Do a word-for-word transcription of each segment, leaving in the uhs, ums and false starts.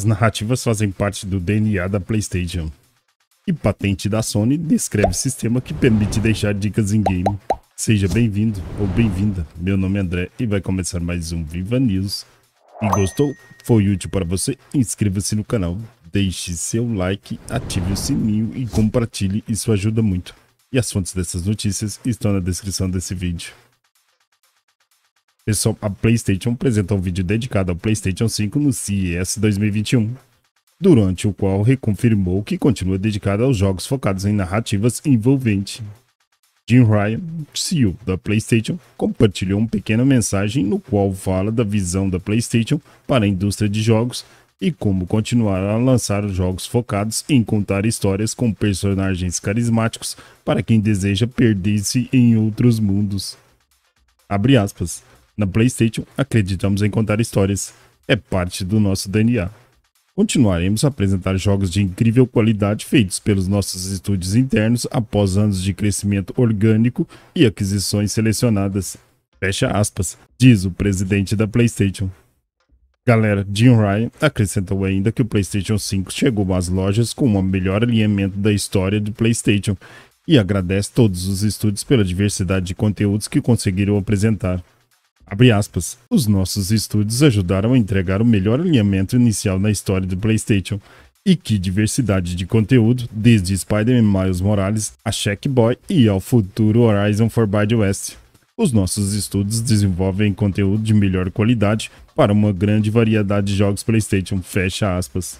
As narrativas fazem parte do D N A da PlayStation. E patente da Sony descreve sistema que permite deixar dicas em game. Seja bem-vindo ou bem-vinda. Meu nome é André e vai começar mais um Viva News. E gostou? Foi útil para você? Inscreva-se no canal, deixe seu like, ative o sininho e compartilhe, isso ajuda muito. E as fontes dessas notícias estão na descrição desse vídeo. Pessoal, a PlayStation apresentou um vídeo dedicado ao PlayStation cinco no C E S dois mil e vinte e um. Durante o qual reconfirmou que continua dedicado aos jogos focados em narrativas envolventes. Jim Ryan, C E O da PlayStation, compartilhou uma pequena mensagem no qual fala da visão da PlayStation para a indústria de jogos e como continuar a lançar jogos focados em contar histórias com personagens carismáticos para quem deseja perder-se em outros mundos. Abre aspas. Na PlayStation, acreditamos em contar histórias. É parte do nosso D N A. Continuaremos a apresentar jogos de incrível qualidade feitos pelos nossos estúdios internos após anos de crescimento orgânico e aquisições selecionadas. Fecha aspas, diz o presidente da PlayStation. Galera, Jim Ryan acrescentou ainda que o PlayStation cinco chegou às lojas com o melhor alinhamento da história do PlayStation e agradece todos os estúdios pela diversidade de conteúdos que conseguiram apresentar. Abre aspas. Os nossos estúdios ajudaram a entregar o melhor alinhamento inicial na história do PlayStation. E que diversidade de conteúdo, desde Spider-Man Miles Morales a Sackboy e ao futuro Horizon Forbidden West. Os nossos estúdios desenvolvem conteúdo de melhor qualidade para uma grande variedade de jogos PlayStation. Fecha aspas.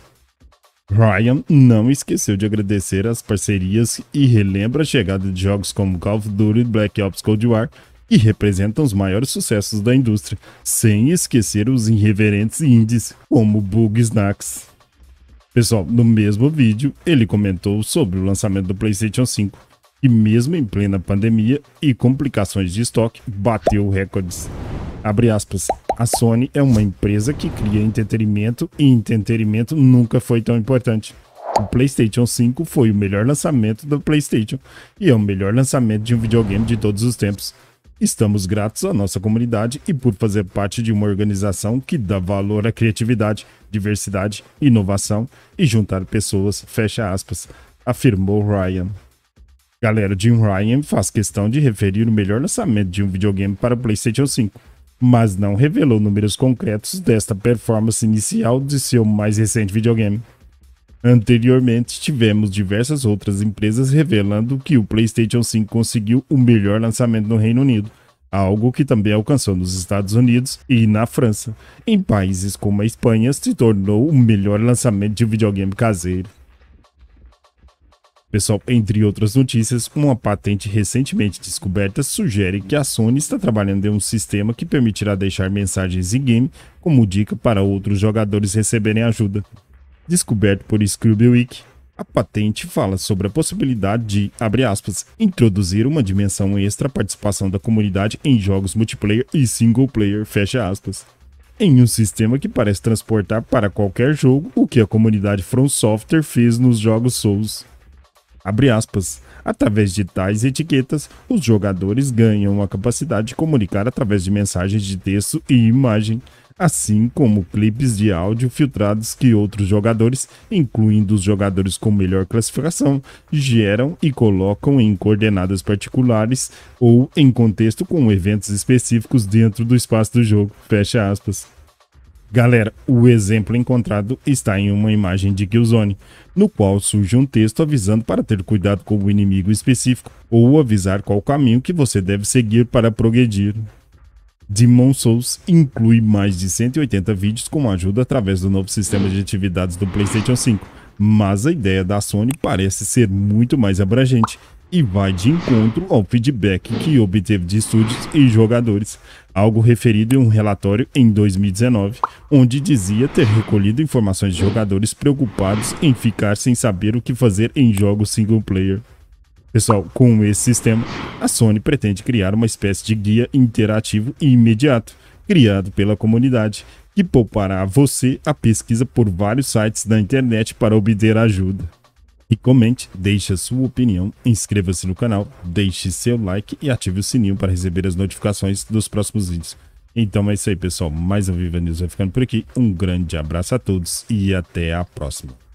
Ryan não esqueceu de agradecer as parcerias e relembra a chegada de jogos como Call of Duty Black Ops Cold War, e representam os maiores sucessos da indústria, sem esquecer os irreverentes indies, como Bug Snacks. Pessoal, no mesmo vídeo, ele comentou sobre o lançamento do PlayStation cinco, que mesmo em plena pandemia e complicações de estoque, bateu recordes. Abre aspas, a Sony é uma empresa que cria entretenimento e entretenimento nunca foi tão importante. O PlayStation cinco foi o melhor lançamento da PlayStation e é o melhor lançamento de um videogame de todos os tempos. Estamos gratos à nossa comunidade e por fazer parte de uma organização que dá valor à criatividade, diversidade, inovação e juntar pessoas, fecha aspas, afirmou Ryan. Galera, Jim Ryan faz questão de referir o melhor lançamento de um videogame para o PlayStation cinco, mas não revelou números concretos desta performance inicial de seu mais recente videogame. Anteriormente, tivemos diversas outras empresas revelando que o PlayStation cinco conseguiu o melhor lançamento no Reino Unido, algo que também alcançou nos Estados Unidos e na França. Em países como a Espanha, se tornou o melhor lançamento de videogame caseiro. Pessoal, entre outras notícias, uma patente recentemente descoberta sugere que a Sony está trabalhando em um sistema que permitirá deixar mensagens in-game como dica para outros jogadores receberem ajuda. Descoberto por Scrubywick, a patente fala sobre a possibilidade de, abre aspas, introduzir uma dimensão extra à participação da comunidade em jogos multiplayer e single player, fecha aspas, em um sistema que parece transportar para qualquer jogo o que a comunidade FromSoftware fez nos jogos Souls. Abre aspas, através de tais etiquetas, os jogadores ganham a capacidade de comunicar através de mensagens de texto e imagem, assim como clipes de áudio filtrados que outros jogadores, incluindo os jogadores com melhor classificação, geram e colocam em coordenadas particulares ou em contexto com eventos específicos dentro do espaço do jogo, fecha aspas. Galera, o exemplo encontrado está em uma imagem de Killzone, no qual surge um texto avisando para ter cuidado com o inimigo específico ou avisar qual caminho que você deve seguir para progredir. Demon's Souls inclui mais de cento e oitenta vídeos com ajuda através do novo sistema de atividades do PlayStation cinco, mas a ideia da Sony parece ser muito mais abrangente e vai de encontro ao feedback que obteve de estúdios e jogadores, algo referido em um relatório em dois mil e dezenove, onde dizia ter recolhido informações de jogadores preocupados em ficar sem saber o que fazer em jogos single player. Pessoal, com esse sistema, a Sony pretende criar uma espécie de guia interativo e imediato, criado pela comunidade, que poupará a você a pesquisa por vários sites da internet para obter ajuda. E comente, deixe a sua opinião, inscreva-se no canal, deixe seu like e ative o sininho para receber as notificações dos próximos vídeos. Então é isso aí, pessoal. Mais um Viva News vai ficando por aqui. Um grande abraço a todos e até a próxima.